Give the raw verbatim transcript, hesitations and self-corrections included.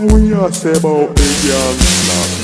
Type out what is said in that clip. we are say about the young